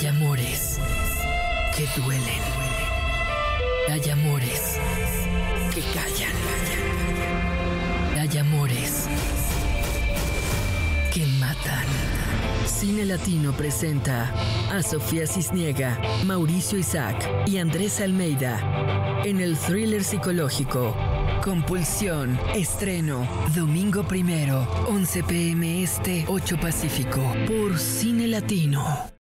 Hay amores que duelen. Hay amores que callan. Hay amores que matan. Cine Latino presenta a Sofía Sisniega, Mauricio Isaac y Andrés Almeida en el thriller psicológico Compulsión. Estreno domingo 1, 11 p.m. este, 8 Pacífico, por Cine Latino.